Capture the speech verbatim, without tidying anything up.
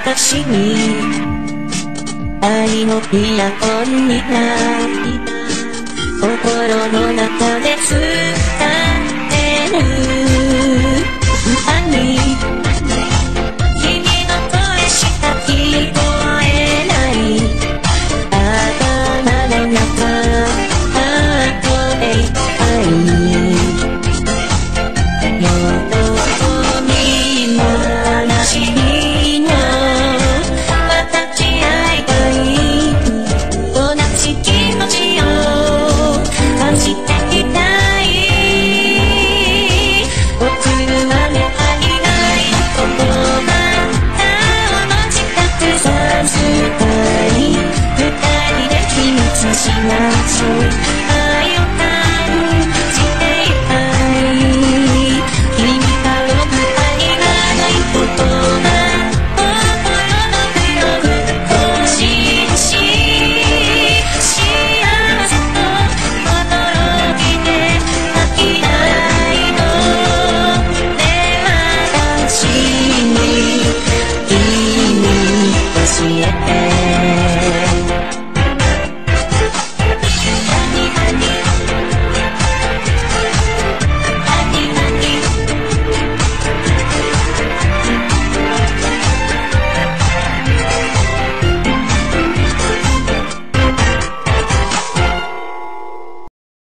私に愛のピアノになった心の中です